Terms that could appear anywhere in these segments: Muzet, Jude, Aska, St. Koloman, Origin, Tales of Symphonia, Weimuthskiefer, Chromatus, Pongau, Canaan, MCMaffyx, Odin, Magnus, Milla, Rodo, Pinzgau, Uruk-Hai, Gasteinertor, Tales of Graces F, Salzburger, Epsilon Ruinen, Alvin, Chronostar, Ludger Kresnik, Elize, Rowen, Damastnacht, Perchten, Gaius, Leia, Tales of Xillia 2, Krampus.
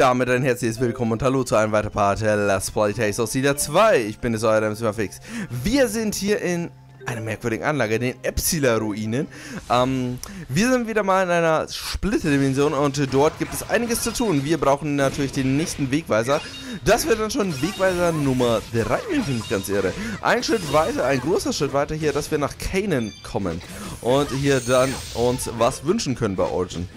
Damit ein herzliches Willkommen und Hallo zu einem weiteren Part Let's Play Tales of Xillia 2. Ich bin es, euer MCMaffyx. Wir sind hier in einer merkwürdigen Anlage, den Epsilon Ruinen. Wir sind wieder mal in einer Splitter-Dimension und dort gibt es einiges zu tun. Wir brauchen natürlich den nächsten Wegweiser. Das wird dann schon Wegweiser Nummer 3, finde ich ganz irre. Ein Schritt weiter, ein großer Schritt weiter hier, dass wir nach Canaan kommen und hier dann uns was wünschen können bei Origin.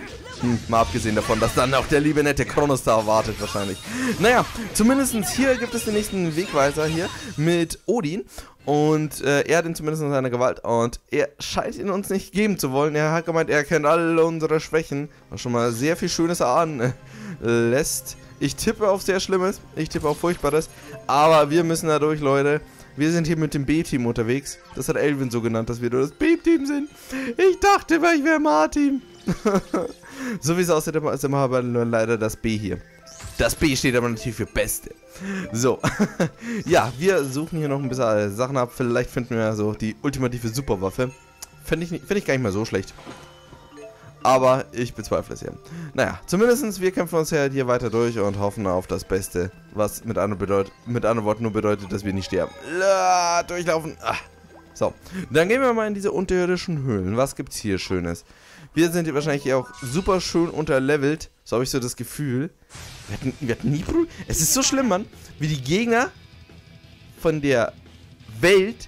Mal abgesehen davon, dass dann auch der liebe nette Chronostar wartet wahrscheinlich. Naja, zumindest hier gibt es den nächsten Wegweiser hier mit Odin. Und er hat ihn zumindest in seiner Gewalt und er scheint ihn uns nicht geben zu wollen. Er hat gemeint, er kennt alle unsere Schwächen. Und schon mal sehr viel Schönes erahnen lässt. Ich tippe auf sehr Schlimmes, ich tippe auf Furchtbares. Aber wir müssen da durch, Leute. Wir sind hier mit dem B-Team unterwegs. Das hat Alvin so genannt, dass wir nur das B-Team sind. Ich dachte immer, ich wäre im A-Team. So wie es aussieht, ist immer aber leider das B hier. Das B steht aber natürlich für Beste. So, ja, wir suchen hier noch ein bisschen Sachen ab. Vielleicht finden wir so die ultimative Superwaffe. Find ich gar nicht mal so schlecht. Aber ich bezweifle es ja. Naja, zumindest wir kämpfen uns ja hier weiter durch und hoffen auf das Beste. Was mit anderen Worten nur bedeutet, dass wir nicht sterben. Durchlaufen. Ah. So, dann gehen wir mal in diese unterirdischen Höhlen. Was gibt's hier Schönes? Wir sind hier wahrscheinlich auch super schön unterlevelt. So habe ich so das Gefühl. Wir hatten nie Probleme. Es ist so schlimm, Mann, wie die Gegner von der Welt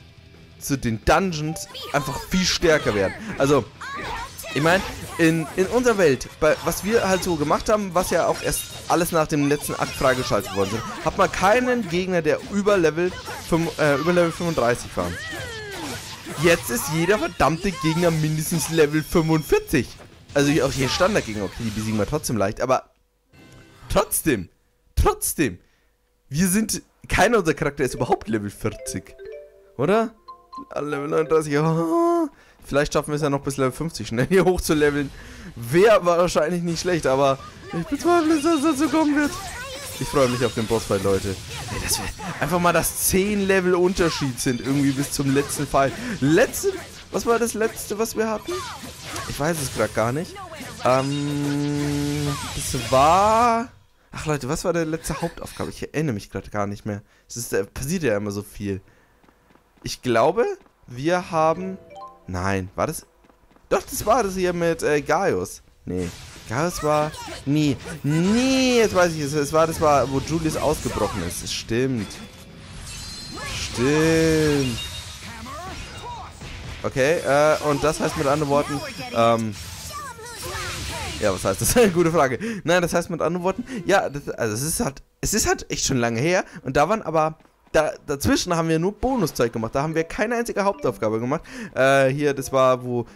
zu den Dungeons einfach viel stärker werden. Also, ich meine, in unserer Welt, was wir halt so gemacht haben, was ja auch erst alles nach dem letzten Akt freigeschaltet worden sind, hat man keinen Gegner, der über Level 35 war. Jetzt ist jeder verdammte Gegner mindestens Level 45. Also auch hier Standardgegner, okay, die besiegen wir trotzdem leicht, aber trotzdem, keiner unserer Charakter ist überhaupt Level 40, oder? Level 39, oh, vielleicht schaffen wir es ja noch bis Level 50 schnell hier hoch zu leveln. Wäre wahrscheinlich nicht schlecht, aber ich bezweifle, dass das dazu kommen wird. Ich freue mich auf den Bossfight, Leute. Ey, das wird einfach mal, dass 10 Level Unterschied sind irgendwie bis zum letzten Fall. Was war das letzte, was wir hatten? Ich weiß es gerade gar nicht. Das war... Ach Leute, was war der letzte Hauptaufgabe? Ich erinnere mich gerade gar nicht mehr. Passiert ja immer so viel. Ich glaube, wir haben... Nein, war das... Doch, das war das hier mit Gaius. Nee. Gaius war... Nee, jetzt weiß ich es. Das war, wo Julius ausgebrochen ist. Das stimmt. Okay, und das heißt mit anderen Worten... ja, was heißt das? Gute Frage. Nein, das heißt mit anderen Worten... Ja, es ist halt echt schon lange her. Und da waren aber... Dazwischen haben wir nur Bonuszeug gemacht. Da haben wir keine einzige Hauptaufgabe gemacht. Hier, das war, wo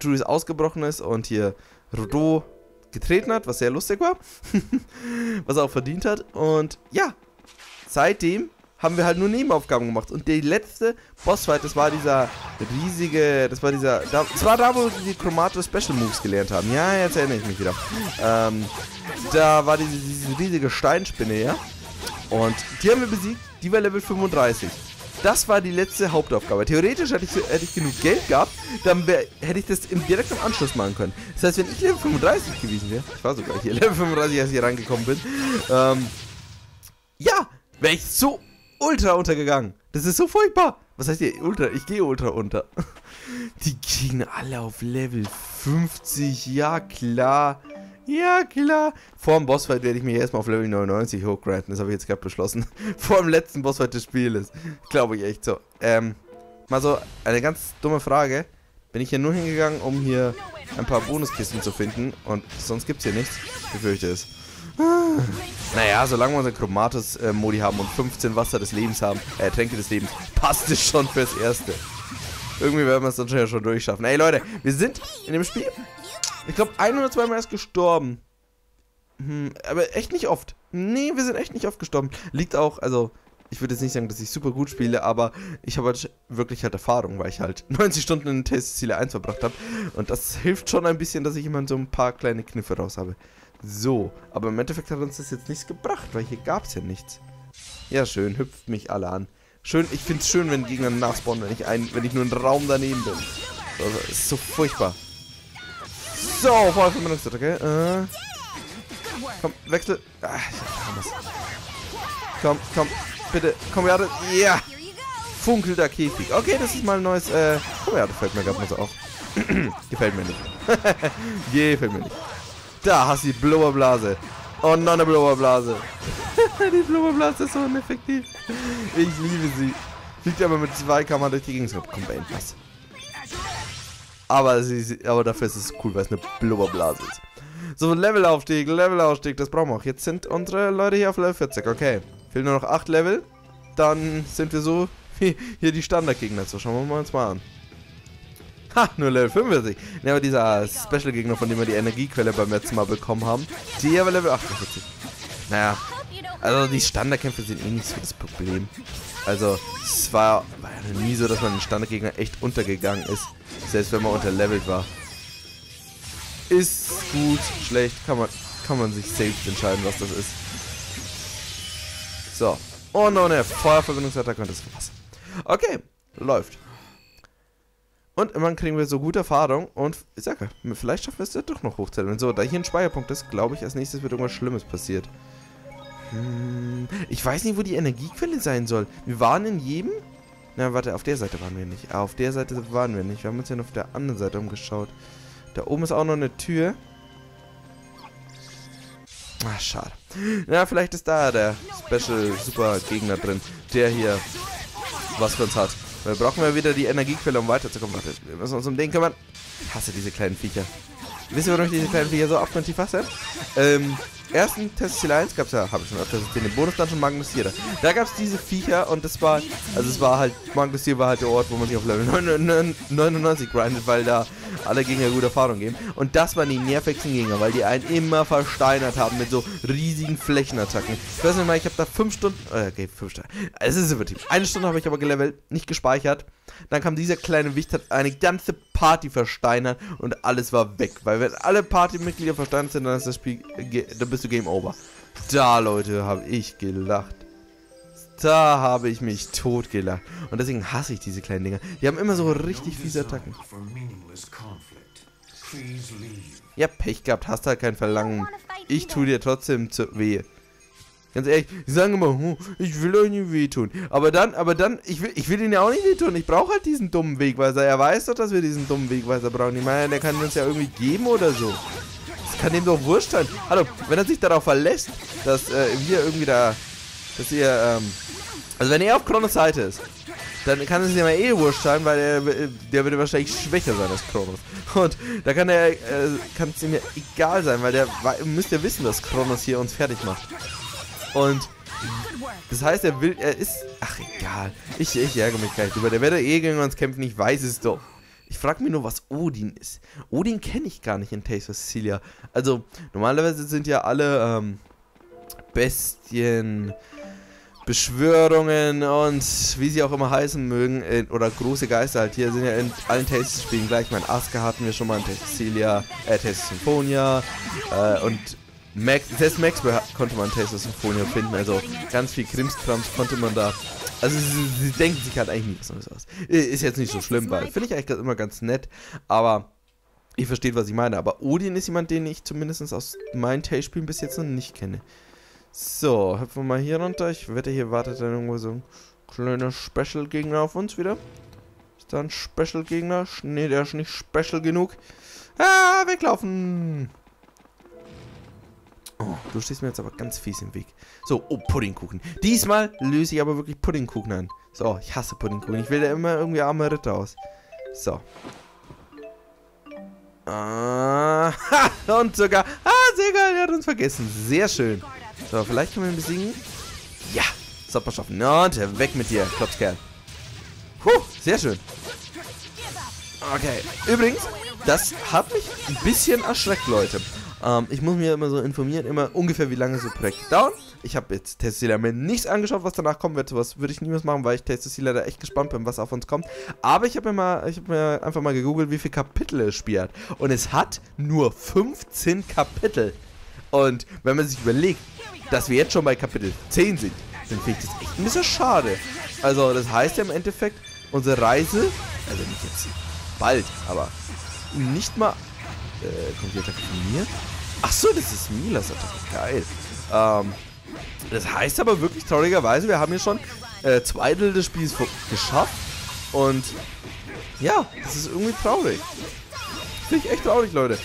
Julius ausgebrochen ist und hier Rodo getreten hat, was sehr lustig war. Was er auch verdient hat. Und ja, seitdem haben wir halt nur Nebenaufgaben gemacht. Und der letzte Bossfight, das war dieser riesige... Das war da, wo die Chromato Special Moves gelernt haben. Ja, jetzt erinnere ich mich wieder. Da war diese riesige Steinspinne, ja. Und die haben wir besiegt. Die war Level 35. Das war die letzte Hauptaufgabe. Theoretisch hätte ich genug Geld gehabt, dann hätte ich das direkt im Anschluss machen können. Das heißt, wenn ich Level 35 gewesen wäre, ich war sogar hier Level 35, als ich hier reingekommen bin, ja, wäre ich so ultra untergegangen. Das ist so furchtbar. Was heißt hier ultra? Ich gehe ultra unter. Die Gegner alle auf Level 50, ja klar. Ja, klar. Vor dem Bossfight werde ich mich erstmal auf Level 99 hochgranten. Das habe ich jetzt gerade beschlossen. Vor dem letzten Bossfight des Spieles. Glaube ich echt so. Mal so eine ganz dumme Frage. Bin ich hier nur hingegangen, um hier ein paar Bonuskisten zu finden? Und sonst gibt es hier nichts. Ich befürchte es. Naja, solange wir unseren Chromatus-Modi haben und 15 Wasser des Lebens haben, Tränke des Lebens, passt es schon fürs Erste. Irgendwie werden wir es dann schon durchschaffen. Ey, Leute, wir sind in dem Spiel... Ich glaube, ein oder zweimal ist gestorben. Aber echt nicht oft. Nee, wir sind echt nicht oft gestorben. Liegt auch, also, ich würde jetzt nicht sagen, dass ich super gut spiele, aber ich habe halt wirklich Erfahrung, weil ich halt 90 Stunden in Tales of Xillia 1 verbracht habe. Und das hilft schon ein bisschen, dass ich immer so ein paar kleine Kniffe raus habe. So, aber im Endeffekt hat uns das jetzt nichts gebracht, weil hier gab es ja nichts. Ja, schön, hüpft mich alle an. Schön, ich finde es schön, wenn Gegner nachspawnen, wenn ich nur einen Raum daneben bin. Das ist so furchtbar. So, voll Verwendungsdrücke. Komm, wechsel. Ah, komm, komm, bitte. Komm, ja. Yeah. Funkelnder Käfig. Okay, das ist mal ein neues. Oh ja, das fällt mir gerade mal so auf. Gefällt mir nicht. Gefällt mir nicht. Da hast du die Blubberblase. Oh nein, eine Blubberblase. Die Blubberblase ist so ineffektiv. Ich liebe sie. Fliegt aber mit 2 Kammern durch die Gegend. Komm, Ben, was? Aber dafür ist es cool, weil es eine Blubberblase ist. So, Levelaufstieg, Levelaufstieg, das brauchen wir auch. Jetzt sind unsere Leute hier auf Level 40, okay. Fehlen nur noch 8 Level, dann sind wir so wie hier die Standardgegner. So, schauen wir uns mal an. Ha, nur Level 45. Ne, aber dieser Special-Gegner, von dem wir die Energiequelle beim letzten Mal bekommen haben, die aber Level 48. Naja, also die Standardkämpfe sind eh nicht so das Problem. Also, es war ja nie so, dass man den Standardgegner echt untergegangen ist, selbst wenn man unterlevelt war. Ist gut, schlecht, kann man sich selbst entscheiden, was das ist. So. Oh no, ne, Feuerverbindungsattacke und das war's. Okay, läuft. Und immerhin kriegen wir so gute Erfahrung und ich sage, vielleicht schaffen wir es ja doch noch hochzuleveln. So, da hier ein Speicherpunkt ist, glaube ich, als nächstes wird irgendwas Schlimmes passiert. Ich weiß nicht, wo die Energiequelle sein soll. Wir waren in jedem... Na, warte, auf der Seite waren wir nicht. Auf der Seite waren wir nicht. Wir haben uns ja noch auf der anderen Seite umgeschaut. Da oben ist auch noch eine Tür. Ach, schade. Na, vielleicht ist da der Special-Super-Gegner drin. Der hier was für uns hat. Weil wir brauchen ja wieder die Energiequelle, um weiterzukommen. Warte, wir müssen uns um den kümmern. Ich hasse diese kleinen Viecher. Wisst ihr, warum ich diese kleinen Viecher so abgrundtief hasse? Ersten Test Xillia 1 gab es ja, habe ich schon öfters gesehen, den Bonus-Dungeon Magnus hier. Da gab es diese Viecher und das war, also es war halt, Magnus hier war halt der Ort, wo man sich auf Level 99 grindet, weil da alle Gegner gute Erfahrung geben. Und das waren die nervigsten Gegner, weil die einen immer versteinert haben mit so riesigen Flächenattacken. Ich weiß nicht mal, ich habe da 5 Stunden, okay, 5 Stunden, es ist übertrieben. 1 Stunde habe ich aber gelevelt, nicht gespeichert. Dann kam dieser kleine Wicht, hat eine ganze Party versteinert und alles war weg. Weil wenn alle Partymitglieder versteinert sind, dann ist das Spiel, dann bist du Game Over. Da, Leute, habe ich gelacht. Da habe ich mich tot gelacht. Und deswegen hasse ich diese kleinen Dinger. Die haben immer so richtig fiese Attacken. Ja, Pech gehabt, hast halt kein Verlangen. Ich tue dir trotzdem weh. Ganz ehrlich, die sagen immer, ich will euch nicht wehtun. Aber dann, ich will ihn ja auch nicht wehtun. Ich brauche halt diesen dummen Wegweiser. Er weiß doch, dass wir diesen dummen Wegweiser brauchen. Ich meine, der kann uns ja irgendwie geben oder so. Das kann dem doch wurscht sein. Hallo, wenn er sich darauf verlässt, dass wir irgendwie da, dass ihr, also wenn er auf Kronos Seite ist, dann kann es ja mal eh wurscht sein, weil der würde wahrscheinlich schwächer sein als Kronos. Und da kann er, kann es ihm ja egal sein, weil der müsst ja wissen, dass Kronos hier uns fertig macht. Und das heißt, er ist... Ach, egal. Ich ärgere mich gleich drüber. Der wird eh gegen uns kämpfen, ich weiß es doch. Ich frage mich nur, was Odin ist. Odin kenne ich gar nicht in Tales of Xillia. Also, normalerweise sind ja alle Bestien, Beschwörungen und wie sie auch immer heißen mögen, oder große Geister halt hier, sind ja in allen Tales-Spielen gleich. Ich meine, Aska hatten wir schon mal in Tales of Xillia, Tales of Symphonia und... Selbst Maxwell konnte man Tales of Symphonia finden, also ganz viel Krimskrams konnte man da. Also sie denken sich halt eigentlich nichts anderes aus. Ist jetzt nicht so schlimm, weil finde ich eigentlich immer ganz nett, aber ihr versteht, was ich meine. Aber Odin ist jemand, den ich zumindest aus meinen Tales-Spielen bis jetzt noch nicht kenne. So, hüpfen wir mal hier runter. Ich wette, hier wartet dann irgendwo so ein kleiner Special-Gegner auf uns wieder. Ist da ein Special-Gegner? Nee, der ist nicht special genug. Ah, weglaufen! Oh, du stehst mir jetzt aber ganz fies im Weg. So, oh, Puddingkuchen. Diesmal löse ich aber wirklich Puddingkuchen an. So, ich hasse Puddingkuchen. Ich will da immer irgendwie armer Ritter aus. So. Ah, ha, und sogar... Ah, sehr geil, er hat uns vergessen. Sehr schön. So, vielleicht können wir ihn besiegen. Ja, das hat man schaffen. Und weg mit dir, Klopskerl. Puh, sehr schön. Okay, übrigens, das hat mich ein bisschen erschreckt, Leute. Ich muss mir immer so informieren, immer ungefähr wie lange so Projekte dauern. Ich habe jetzt Tales of Xillia mir nichts angeschaut, was danach kommen wird. Sowas würde ich niemals machen, weil ich Tales of Xillia da echt gespannt bin, was auf uns kommt. Aber ich habe mir einfach mal gegoogelt, wie viele Kapitel es spielt. Und es hat nur 15 Kapitel. Und wenn man sich überlegt, dass wir jetzt schon bei Kapitel 10 sind, dann finde ich das echt ein bisschen schade. Also das heißt ja im Endeffekt, unsere Reise, also nicht jetzt bald, aber nicht mal... kommt die Attacke von mir? Achso, das ist Millas Attacke. Geil. Das heißt aber wirklich traurigerweise, wir haben hier schon 2 Drittel des Spiels geschafft. Und ja, das ist irgendwie traurig. Finde ich echt traurig, Leute.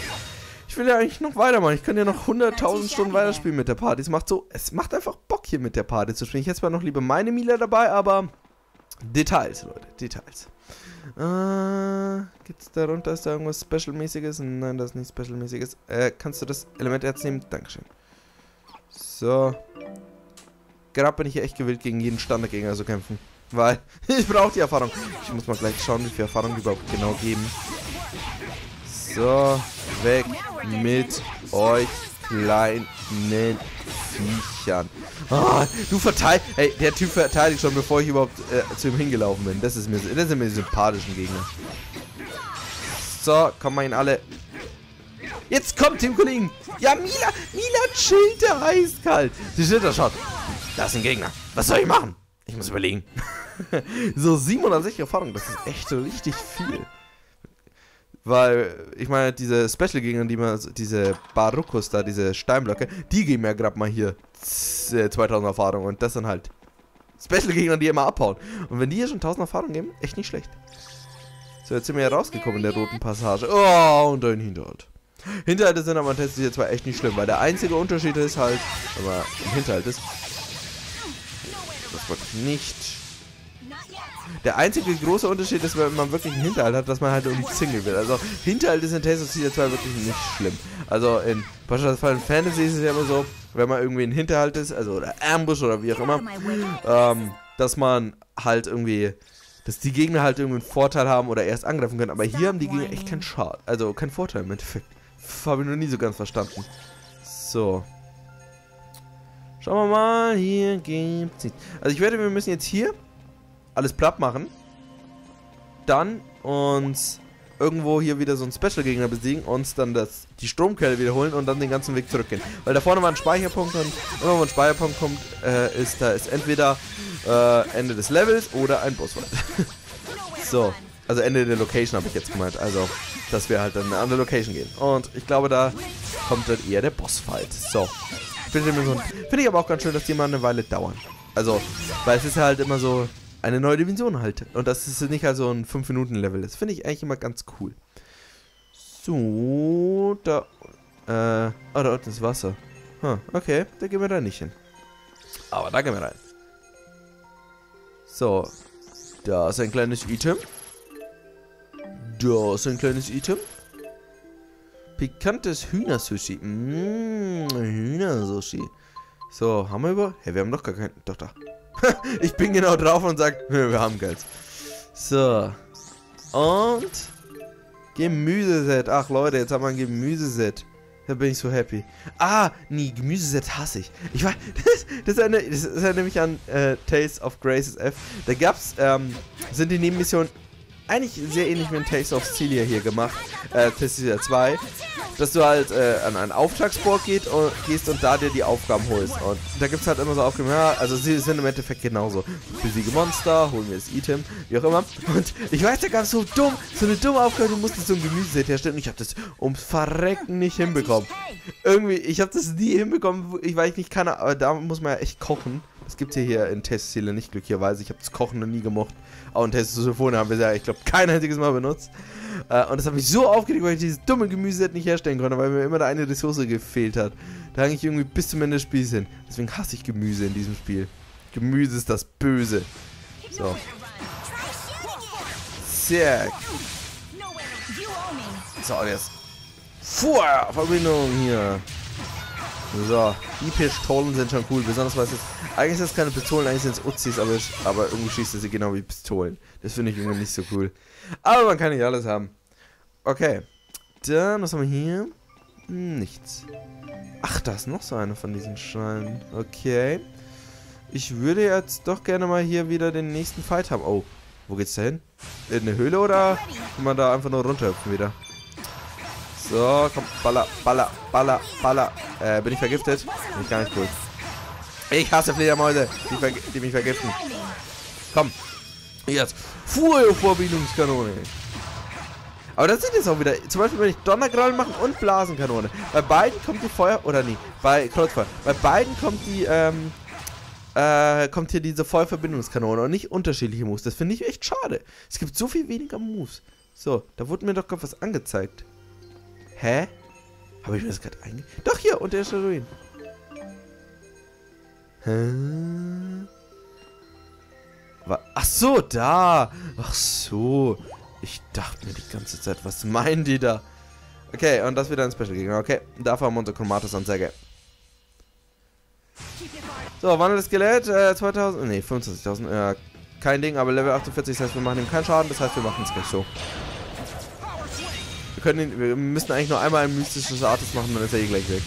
Ich will ja eigentlich noch weitermachen. Ich könnte ja noch 100.000 Stunden weiterspielen mit der Party. Es macht einfach Bock, hier mit der Party zu spielen. Ich hätte zwar noch lieber meine Milla dabei, aber Details, Leute. Details. Gibt's darunter? Ist da irgendwas Special-mäßiges? Nein, das ist nichts Special-mäßiges. Kannst du das Elementerz nehmen? Dankeschön. So. Gerade bin ich hier echt gewillt, gegen jeden Standardgänger zu kämpfen. Weil ich brauche die Erfahrung. Ich muss mal gleich schauen, wie viel Erfahrung die überhaupt genau geben. So, weg mit euch kleinen Viechern. Oh, du verteidigst. Ey, der Typ verteidigt schon, bevor ich überhaupt zu ihm hingelaufen bin. Das sind mir die sympathischen Gegner. So, kommen wir ihn alle. Jetzt kommt, Teamkollegen. Ja, Milla chillt der eiskalt. Sie steht da, schaut. Da ist ein Gegner. Was soll ich machen? Ich muss überlegen. So, 87 Erfahrung, das ist echt richtig viel. Weil, ich meine, diese Special-Gegner, diese Baruchos da, diese Steinblöcke, die geben ja gerade mal hier 2000 Erfahrung. Und das sind halt Special-Gegner, die immer abhauen. Und wenn die hier schon 1000 Erfahrung geben, echt nicht schlecht. So, jetzt sind wir ja rausgekommen in der roten Passage. Oh, und ein Hinterhalt. Hinterhalte sind aber tatsächlich jetzt zwar echt nicht schlimm, weil der einzige Unterschied ist halt, aber im Hinterhalt ist, das wollte ich nicht. Der einzige große Unterschied ist, wenn man wirklich einen Hinterhalt hat, dass man halt um Single wird. Also Hinterhalt ist in Tales of Xillia 2 wirklich nicht schlimm. Also in Final Fantasy ist es ja immer so, wenn man irgendwie ein Hinterhalt ist, also oder Ambush oder wie auch immer, dass man halt irgendwie, dass die Gegner halt irgendwie einen Vorteil haben oder erst angreifen können. Aber hier haben die Gegner echt keinen Schaden, also keinen Vorteil im Endeffekt. Habe ich noch nie so ganz verstanden. So. Schauen wir mal, hier gibt's nichts. Also ich werde, wir müssen jetzt hier alles platt machen. Dann uns irgendwo hier wieder so einen Special-Gegner besiegen, uns dann die Stromquelle wiederholen und dann den ganzen Weg zurückgehen. Weil da vorne war ein Speicherpunkt und immer wenn ein Speicherpunkt kommt, da ist entweder Ende des Levels oder ein Bossfight. So, also Ende der Location habe ich jetzt gemeint. Also, dass wir halt dann in eine andere Location gehen. Und ich glaube, da kommt dann eher der Bossfight. So. Finde ich aber auch ganz schön, dass die immer eine Weile dauern. Also, weil es ist halt immer so eine neue Dimension halt. Und das ist nicht halt so ein 5-Minuten-Level. Das finde ich eigentlich immer ganz cool. So, da. Da unten ist Wasser. Huh, okay, da gehen wir da nicht hin. Aber da gehen wir rein. So. Da ist ein kleines Item. Da ist ein kleines Item. Pikantes Hühnersushi. Hühnersushi. So, haben wir über? Hey, wir haben doch gar keinen. Doch, da. Ich bin genau drauf und sag, wir haben Geld. So. Und Gemüseset. Ach Leute, jetzt haben wir ein Gemüseset. Da bin ich so happy. Ah, nee, Gemüseset hasse ich. Ich weiß, das erinnert mich an Tales of Graces F. Da gab's, sind die Nebenmissionen eigentlich sehr ähnlich wie in Tales of Xillia hier gemacht. Tales of Xillia 2. Dass du halt an einen Auftragsboard gehst und da dir die Aufgaben holst. Und da gibt es halt immer so Aufgaben, ja, also sie sind im Endeffekt genauso. Besiege Monster, holen wir das Item, wie auch immer. Und ich weiß, da gab es so eine dumme Aufgabe, du musstest so ein Gemüseset herstellen. Und ich habe das ums Verrecken nicht hinbekommen. Irgendwie, ich habe das nie hinbekommen, weil ich nicht kann, aber da muss man ja echt kochen. Das gibt es hier in Tales of Xillia nicht, glücklicherweise. Ich habe das Kochen noch nie gemocht. Auch in Tales of Symphonia haben wir es ja, ich glaube, kein einziges Mal benutzt. Und das hat mich so aufgeregt, weil ich dieses dumme Gemüseset nicht herstellen konnte, weil mir immer da eine Ressource gefehlt hat. Da hang ich irgendwie bis zum Ende des Spiels hin. Deswegen hasse ich Gemüse in diesem Spiel. Gemüse ist das Böse. So. Sehr. So, jetzt. Fuhr! Verbindung hier. So, die Pistolen sind schon cool, besonders weil es jetzt, eigentlich sind es keine Pistolen, eigentlich sind es Uzis, aber irgendwie schießt sie genau wie Pistolen. Das finde ich irgendwie nicht so cool. Aber man kann nicht alles haben. Okay, dann, was haben wir hier? Nichts. Ach, da ist noch so einer von diesen Schalen. Okay, ich würde jetzt doch gerne mal hier wieder den nächsten Fight haben. Oh, wo geht's da hin? In eine Höhle oder kann man da einfach nur runterhüpfen wieder? So, komm, baller, baller, baller, baller. Bin ich vergiftet? Bin ich gar nicht cool. Ich hasse Fledermäuse, die mich vergiften. Komm. Jetzt. Feuerverbindungskanone. Aber das sieht jetzt auch wieder. Zum Beispiel würde ich Donnergranaten machen und Blasenkanone. Bei beiden kommt die Feuer... Oder nee, bei Kreuzfeuer. Bei beiden kommt die, kommt hier diese Vollverbindungskanone und nicht unterschiedliche Moves. Das finde ich echt schade. Es gibt so viel weniger Moves. So, da wurde mir doch gerade was angezeigt. Hä? Habe ich mir das gerade einge... Doch, hier, unter der Ruin. Hä? Ach so, da. Ach so. Ich dachte mir die ganze Zeit, was meinen die da? Okay, und das wieder ein Special-Gegner. Okay, dafür haben wir unsere Chromatis-Anzeige. So, Wandel des Skelett, 2000, nee, 25.000, kein Ding, aber Level 48, das heißt, wir machen ihm keinen Schaden, das heißt, wir machen es gleich so. Wir können ihn, wir müssen eigentlich nur einmal ein mystisches Artist machen, dann ist er eh gleich weg.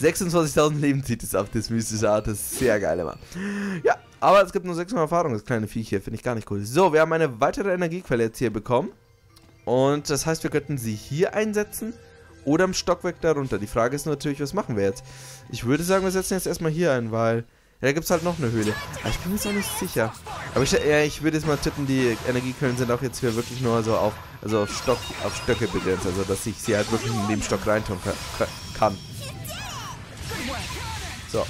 ...26.000 Leben zieht es ab, das mystische Art, das ist sehr geil immer. Ja, aber es gibt nur 600 Erfahrung, das kleine Viech hier, finde ich gar nicht cool. So, wir haben eine weitere Energiequelle jetzt hier bekommen. Und das heißt, wir könnten sie hier einsetzen oder im Stockwerk darunter. Die Frage ist natürlich, was machen wir jetzt? Ich würde sagen, wir setzen jetzt erstmal hier ein, weil... Ja, da gibt es halt noch eine Höhle. Aber ich bin mir jetzt auch nicht sicher. Aber ich würde jetzt mal tippen, die Energiequellen sind auch jetzt hier wirklich nur so auf, also auf Stöcke begrenzt. Also, dass ich sie halt wirklich in den Stock reintun kann. So.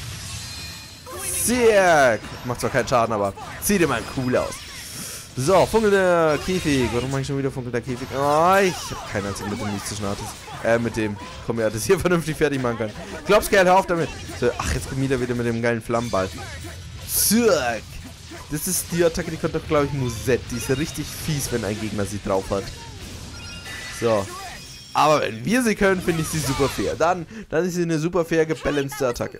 Sehr. Macht zwar keinen Schaden, aber sieht immer cool aus. So, funkelnder Käfig. Warum mache ich schon wieder funkelnder Käfig? Oh, ich habe keinen einzigen mit dem mystischen Artist. Mit dem Kommerz hier vernünftig fertig machen kann. Glaubst du, hör auf damit. So, ach, jetzt kommt Milla wieder mit dem geilen Flammenball. Zirk. Das ist die Attacke, die kommt doch, glaube ich, Muzet. Die ist richtig fies, wenn ein Gegner sie drauf hat. So. Aber wenn wir sie können, finde ich sie super fair. Dann ist sie eine super fair, gebalancete Attacke.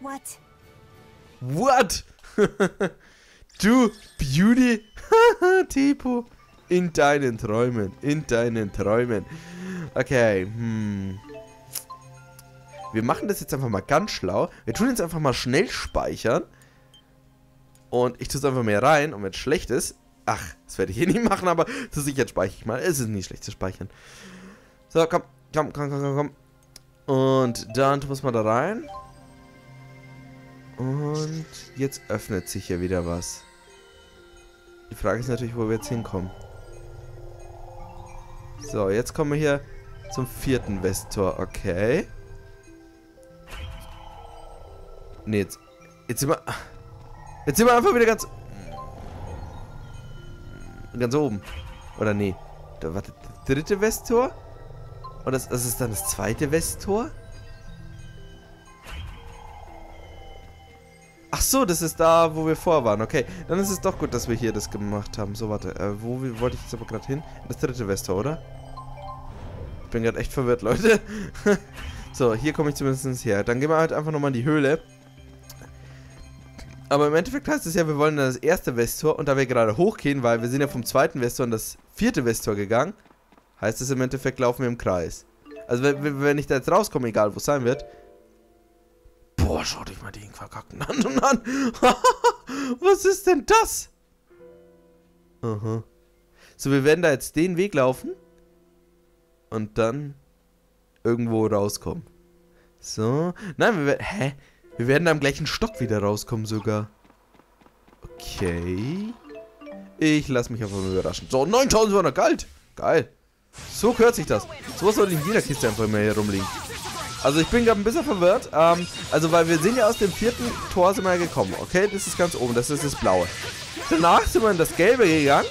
What? Du, Beauty? Tipo. In deinen Träumen. In deinen Träumen. Okay, Wir machen das jetzt einfach mal ganz schlau. Wir tun jetzt einfach mal schnell speichern. Und ich tue es einfach mehr rein. Und wenn es schlecht ist... Ach, das werde ich hier nicht machen, aber zur Sicherheit speichere ich mal. Es ist nicht schlecht zu speichern. So, komm. Und dann tun wir es mal da rein. Und jetzt öffnet sich hier wieder was. Die Frage ist natürlich, wo wir jetzt hinkommen. So, jetzt kommen wir hier zum vierten Westtor. Okay. Ne, jetzt sind wir... Jetzt sind wir einfach wieder ganz oben. Oder nee. Da war das dritte Westtor. Und das ist dann das zweite Westtor. Ach so, das ist da, wo wir vor waren. Okay, dann ist es doch gut, dass wir hier das gemacht haben. So, warte. Wo wollte ich jetzt aber gerade hin? Das dritte Westtor, oder? Ich bin gerade echt verwirrt, Leute. So, hier komme ich zumindest her. Dann gehen wir halt einfach nochmal in die Höhle. Aber im Endeffekt heißt es ja, wir wollen das erste Westtor und da wir gerade hochgehen, weil wir sind ja vom zweiten Westtor in das vierte Westtor gegangen, heißt es im Endeffekt, laufen wir im Kreis. Also wenn ich da jetzt rauskomme, egal wo es sein wird. Boah, schau dich mal den verkackten an. Was ist denn das? Aha. So, wir werden da jetzt den Weg laufen und dann irgendwo rauskommen. So. Nein, wir werden... Hä? Wir werden am gleichen Stock wieder rauskommen sogar. Okay. Ich lasse mich einfach mal überraschen. So, 9.200 Gold. Geil. So gehört sich das. So was soll ich in jeder Kiste einfach mal hier rumliegen. Also ich bin gerade ein bisschen verwirrt. Also weil wir sind ja aus dem vierten Tor sind wir gekommen. Okay, das ist ganz oben. Das ist das Blaue. Danach sind wir in das Gelbe gegangen.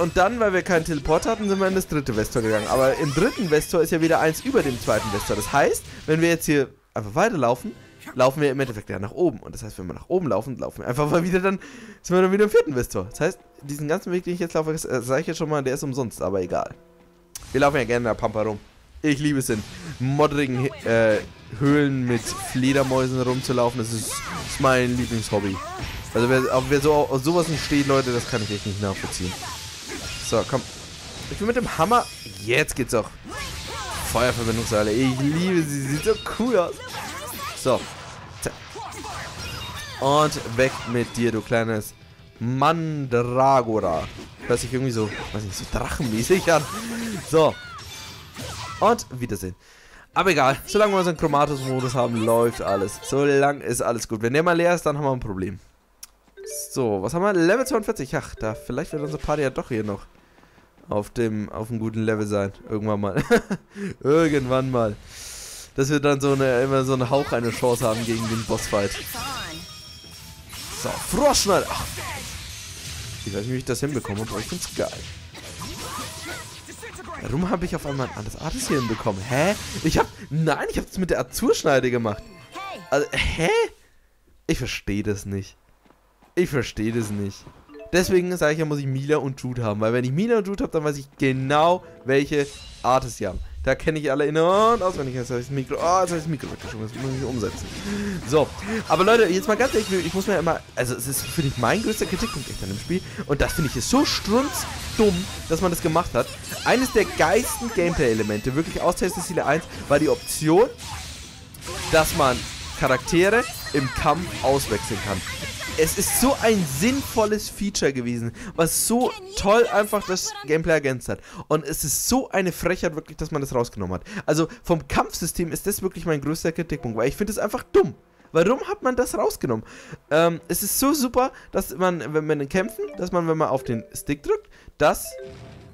Und dann, weil wir keinen Teleport hatten, sind wir in das dritte Westtor gegangen. Aber im dritten Westtor ist ja wieder eins über dem zweiten Westtor. Das heißt, wenn wir jetzt hier einfach weiterlaufen... Laufen wir im Endeffekt ja nach oben. Und das heißt, wenn wir nach oben laufen, laufen wir einfach mal wieder, dann sind wir dann wieder im vierten Westtor. Das heißt, diesen ganzen Weg, den ich jetzt laufe, sage ich jetzt schon mal, der ist umsonst, aber egal. Wir laufen ja gerne in der Pampa rum. Ich liebe es, in modrigen Höhlen mit Fledermäusen rumzulaufen. Das ist mein Lieblingshobby. Also wer so auf sowas nicht steht, Leute, das kann ich echt nicht nachvollziehen. So, komm. Ich bin mit dem Hammer. Jetzt geht's auch. Feuerverbindungshalle. Ich liebe sie. Sieht so cool aus. So. Und weg mit dir, du kleines Mandragora. Hört sich irgendwie so, weiß nicht, so drachenmäßig an. So. Und Wiedersehen. Aber egal, solange wir unseren Chromatus-Modus haben, läuft alles. Solange ist alles gut. Wenn der mal leer ist, dann haben wir ein Problem. So, was haben wir? Level 42. Ach, da vielleicht wird unsere Party ja doch hier noch auf dem guten Level sein. Irgendwann mal. Irgendwann mal. Dass wir dann immer so einen Hauch eine Chance haben gegen den Bossfight. So, Froschschneider. Ach. Ich weiß nicht, wie ich das hinbekomme, aber ich find's geil. Warum habe ich auf einmal ein anderes Artis hier hinbekommen? Hä? Ich hab's mit der Azurschneide gemacht. Also, hä? Ich verstehe das nicht. Ich verstehe das nicht. Deswegen sage ich ja, muss ich Milla und Jude haben. Weil wenn ich Milla und Jude habe, dann weiß ich genau, welche Artis sie haben. Da kenne ich alle in- und auswendig. Jetzt habe ich das Mikro. Oh, jetzt habe ich das Mikro weggeschoben. Das muss ich umsetzen. So. Aber Leute, jetzt mal ganz ehrlich, ich muss mir immer. Also, es ist, finde ich, mein größter Kritikpunkt echt an dem Spiel. Und das finde ich ist so strunzdumm, dass man das gemacht hat. Eines der geilsten Gameplay-Elemente, wirklich aus Tales of Xillia 1, war die Option, dass man Charaktere im Kampf auswechseln kann. Es ist so ein sinnvolles Feature gewesen, was so toll einfach das Gameplay ergänzt hat. Und es ist so eine Frechheit wirklich, dass man das rausgenommen hat. Also vom Kampfsystem ist das wirklich mein größter Kritikpunkt, weil ich finde es einfach dumm. Warum hat man das rausgenommen? Es ist so super, dass man, wenn man auf den Stick drückt, dass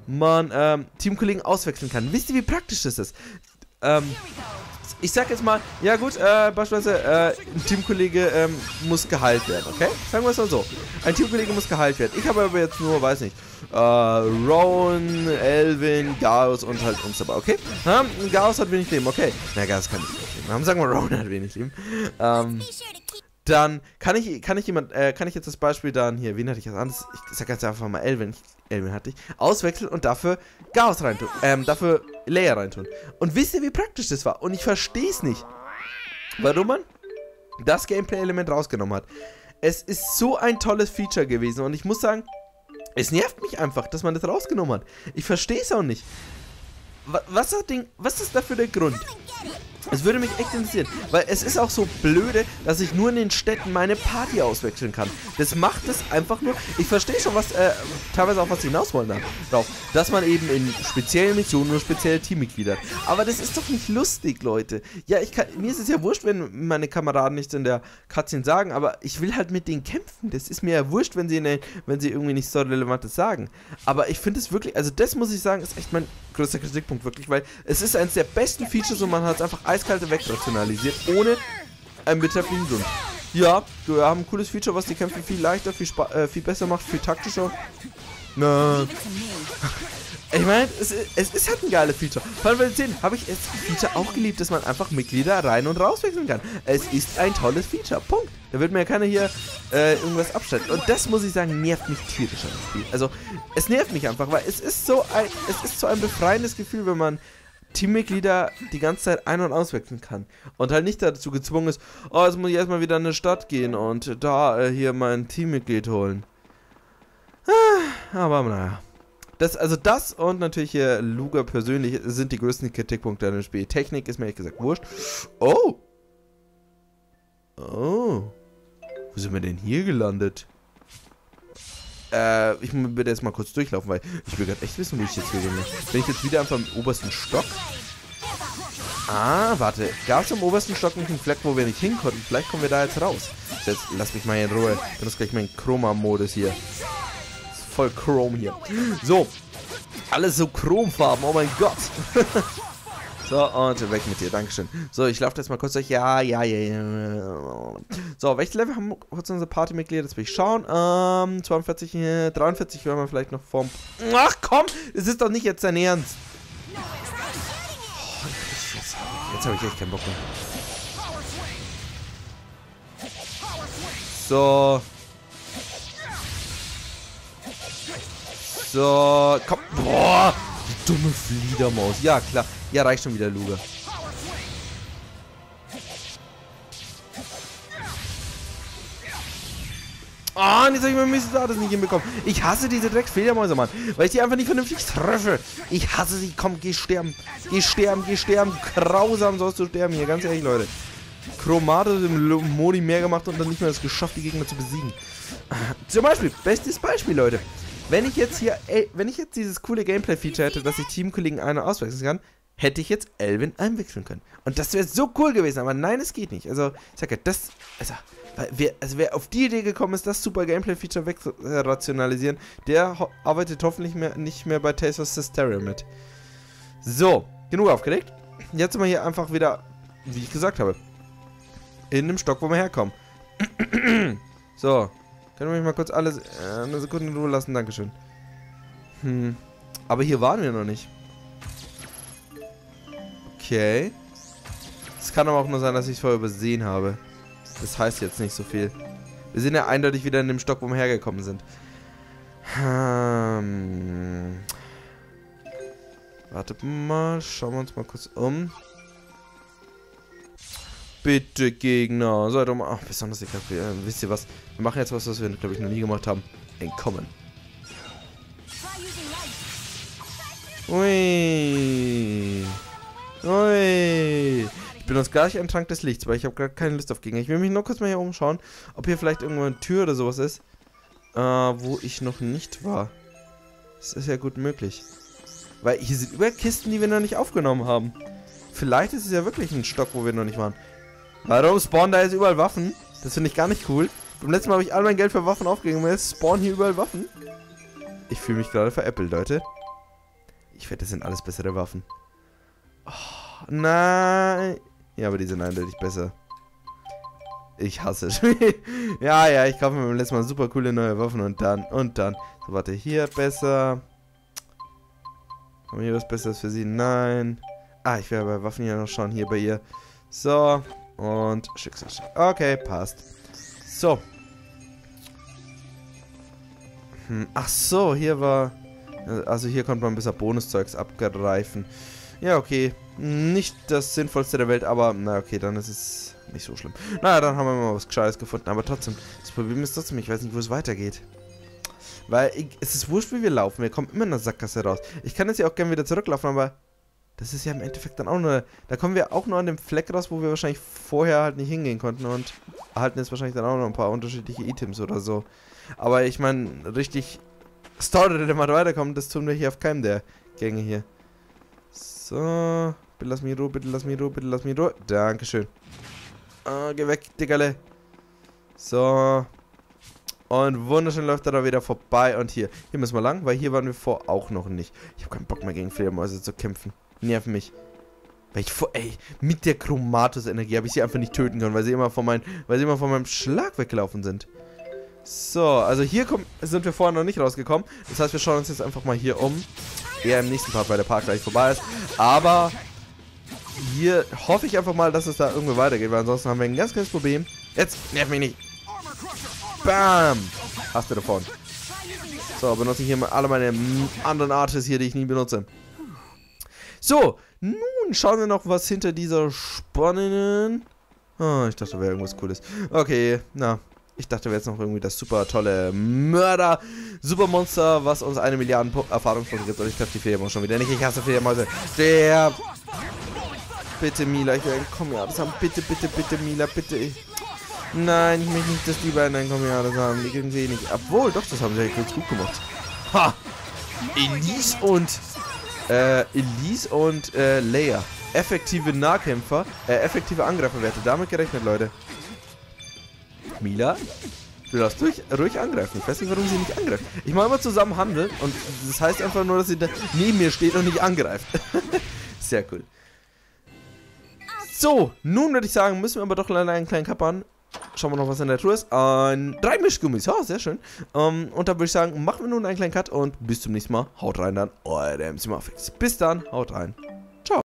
man Teamkollegen auswechseln kann. Wisst ihr, wie praktisch das ist? Ich sag jetzt mal, ja gut, beispielsweise ein Teamkollege muss geheilt werden, okay? Sagen wir es mal so. Ein Teamkollege muss geheilt werden. Ich habe aber jetzt nur, weiß nicht, Rowen, Alvin, Gaius und halt uns dabei, okay? Gaius hat wenig Leben, okay. Na, Gaius kann nicht wenig Leben haben. Sagen wir, Rowen hat wenig Leben. Dann kann ich jetzt das Beispiel dann hier, wen hatte ich jetzt anders? Ich sag jetzt einfach mal Alvin. Alvin hatte ich. Auswechseln und dafür Gaius reintun. Dafür Leia reintun. Und wisst ihr, wie praktisch das war? Und ich verstehe es nicht, warum man das Gameplay-Element rausgenommen hat. Es ist so ein tolles Feature gewesen und ich muss sagen, es nervt mich einfach, dass man das rausgenommen hat. Ich verstehe es auch nicht. Was ist dafür der Grund? Es würde mich echt interessieren, weil es ist auch so blöde, dass ich nur in den Städten meine Party auswechseln kann. Das macht es einfach nur... Ich verstehe schon, was teilweise auch was hinaus wollen darauf, dass man eben in speziellen Missionen nur spezielle Teammitglieder hat. Aber das ist doch nicht lustig, Leute. Ja, mir ist es ja wurscht, wenn meine Kameraden nichts in der Cutscene sagen, aber ich will halt mit denen kämpfen. Das ist mir ja wurscht, wenn sie irgendwie nichts so Relevantes sagen. Aber ich finde es wirklich... Also das muss ich sagen, ist echt mein größter Kritikpunkt wirklich, weil es ist eines der besten Features und man hat es einfach eiskalte wegrationalisiert, ohne einen betreffenden Grund. Ja, wir haben ein cooles Feature, was die Kämpfe viel leichter, viel besser macht, viel taktischer. Na. Ich meine, es ist halt ein geiles Feature. Vor allem bei den 10 habe ich das Feature auch geliebt, dass man einfach Mitglieder rein- und rauswechseln kann. Es ist ein tolles Feature. Punkt. Da wird mir ja keiner hier irgendwas abstellen. Und das, muss ich sagen, nervt mich tierisch an das Spiel. Also, es nervt mich einfach, weil es ist so ein befreiendes Gefühl, wenn man Teammitglieder die ganze Zeit ein- und auswechseln kann. Und halt nicht dazu gezwungen ist, oh, jetzt muss ich erstmal wieder in eine Stadt gehen und da hier mein Teammitglied holen. Aber naja. Das und natürlich hier Luger persönlich sind die größten Kritikpunkte an dem Spiel. Technik ist mir ehrlich gesagt wurscht. Oh! Oh. Wo sind wir denn hier gelandet? Ich würde jetzt mal kurz durchlaufen, weil ich will gerade echt wissen, wo ich jetzt hier bin. Bin ich jetzt wieder einfach im obersten Stock? Ah, warte. Gab es im obersten Stock nicht einen Fleck, wo wir nicht hin konnten? Vielleicht kommen wir da jetzt raus. Jetzt lass mich mal in Ruhe. Ich benutze gleich meinen Chroma-Modus hier. Voll Chrom hier. So. Alles so Chromfarben. Oh mein Gott. So, und weg mit dir. Dankeschön. So, ich laufe jetzt mal kurz durch. Ja. So, welches Level haben wir kurz unsere Partymitglieder? Das will ich schauen. 42, 43 werden wir vielleicht noch vorm... Ach komm! Es ist doch nicht jetzt dein Ernst. Oh, jetzt habe ich echt keinen Bock mehr. So... So, komm. Boah, die dumme Fliedermaus. Ja, klar. Ja, reicht schon wieder, Luger. Oh, und jetzt habe ich mein Mistadis nicht hinbekommen. Ich hasse diese Drecksfledermäuse, Mann. Weil ich die einfach nicht vernünftig treffe. Ich hasse sie. Komm, geh sterben. Geh sterben, geh sterben. Grausam sollst du sterben hier. Ganz ehrlich, Leute. Chromade im Modi mehr gemacht und dann nicht mehr das geschafft, die Gegner zu besiegen. Zum Beispiel, bestes Beispiel, Leute. Wenn ich jetzt hier, wenn ich jetzt dieses coole Gameplay-Feature hätte, dass ich Teamkollegen einer auswechseln kann, hätte ich jetzt Alvin einwechseln können. Und das wäre so cool gewesen, aber nein, es geht nicht. Also, ich sag ja, das, also wer auf die Idee gekommen ist, das super Gameplay-Feature wegrationalisieren, der arbeitet hoffentlich nicht mehr bei Tales of Symphonia mit. So, genug aufgeregt. Jetzt sind wir hier einfach wieder, wie ich gesagt habe, in dem Stock, wo wir herkommen. So, können wir mich mal kurz alles eine Sekunde in Ruhe lassen, dankeschön. Aber hier waren wir noch nicht. Okay. Es kann aber auch nur sein, dass ich es vorher übersehen habe. Das heißt jetzt nicht so viel. Wir sind ja eindeutig wieder in dem Stock, wo wir hergekommen sind. Wartet mal, schauen wir uns mal kurz um. Bitte, Gegner. Seid doch mal. Ach, besonders egal. Wisst ihr was? Wir machen jetzt was, was wir, glaube ich, noch nie gemacht haben. Entkommen. Ui. Ui. Ich bin uns gleich ein Trank des Lichts, weil ich habe gerade keine Lust auf Gegner. Ich will mich nur kurz mal hier umschauen, ob hier vielleicht irgendwo eine Tür oder sowas ist, wo ich noch nicht war. Das ist ja gut möglich. Weil hier sind über Kisten, die wir noch nicht aufgenommen haben. Vielleicht ist es ja wirklich ein Stock, wo wir noch nicht waren. Warum spawnen da jetzt überall Waffen? Das finde ich gar nicht cool. Beim letzten Mal habe ich all mein Geld für Waffen aufgegeben. Jetzt spawnen hier überall Waffen. Ich fühle mich gerade veräppelt, Leute. Ich wette, das sind alles bessere Waffen. Oh, nein. Ja, aber die sind eindeutig besser. Ich hasse es. Ja, ja, ich kaufe mir beim letzten Mal super coole neue Waffen und dann. So, warte, hier besser. Haben wir hier was Besseres für sie? Nein. Ah, ich werde bei Waffen ja noch schauen. Hier bei ihr. So. Und Schicksalsschlag. Okay, passt. So. Ach so, hier war... Also hier konnte man ein bisschen Bonuszeugs abgreifen. Ja, okay. Nicht das Sinnvollste der Welt, aber... Na, okay, dann ist es nicht so schlimm. Naja, dann haben wir mal was Gescheites gefunden. Aber trotzdem, das Problem ist trotzdem, ich weiß nicht, wo es weitergeht. Weil es ist wurscht, wie wir laufen. Wir kommen immer in der Sackgasse raus. Ich kann jetzt ja auch gerne wieder zurücklaufen, aber... Das ist ja im Endeffekt dann auch nur... Da kommen wir auch nur an dem Fleck raus, wo wir wahrscheinlich vorher halt nicht hingehen konnten und erhalten jetzt wahrscheinlich dann auch noch ein paar unterschiedliche Items oder so. Aber ich meine, richtig Story, der mal weiterkommt, das tun wir hier auf keinem der Gänge hier. So, bitte lass mich in Ruhe, bitte lass mich in Ruhe, bitte lass mich in Ruhe. Dankeschön. Geh weg, Dickerle. So. Und wunderschön läuft er da wieder vorbei und hier. Hier müssen wir lang, weil hier waren wir vor auch noch nicht. Ich habe keinen Bock mehr gegen Fledermäuse zu kämpfen. Nerv mich. Weil ich ey, mit der Chromatus-Energie habe ich sie einfach nicht töten können, weil sie immer von meinem Schlag weggelaufen sind. So, also hier sind wir vorher noch nicht rausgekommen. Das heißt, wir schauen uns jetzt einfach mal hier um. Eher im nächsten Part, weil der Park gleich vorbei ist. Aber hier hoffe ich einfach mal, dass es da irgendwo weitergeht, weil ansonsten haben wir ein ganz kleines Problem. Jetzt nerv mich nicht. Bam! Hast du davon. So, benutze ich hier mal alle meine anderen Arches hier, die ich nie benutze. So, nun schauen wir noch, was hinter dieser spannenden... Oh, ich dachte, da wäre irgendwas Cooles. Okay, na, ich dachte, da wäre jetzt noch irgendwie das super tolle Mörder-Supermonster, was uns 1 Milliarde Erfahrungspunkte gibt. Und ich treffe die Fledermaus schon wieder nicht. Ich hasse Fledermäuse. Sterb! Bitte, Milla, ich will komm, ja, das haben. Bitte, bitte, bitte, Milla, bitte. Nein, ich möchte nicht, dass die beiden ein Kommentar haben. Die kriegen sie eh nicht. Obwohl, doch, das haben sie ja ganz gut gemacht. Ha! Elize und... Elize und Leia. Effektive Nahkämpfer, effektive Angreiferwerte. Damit gerechnet, Leute. Milla, du darfst ruhig angreifen. Ich weiß nicht, warum sie nicht angreift. Ich mache immer zusammen Handel und das heißt einfach nur, dass sie da neben mir steht und nicht angreift. Sehr cool. So, nun würde ich sagen, müssen wir aber doch leider einen kleinen kappern. Schauen wir noch, was in der Tour ist. 3 Mischgummis. Ja, sehr schön. Und da würde ich sagen, machen wir nun einen kleinen Cut und bis zum nächsten Mal. Haut rein dann, euer MCMaffyx. Bis dann, haut rein.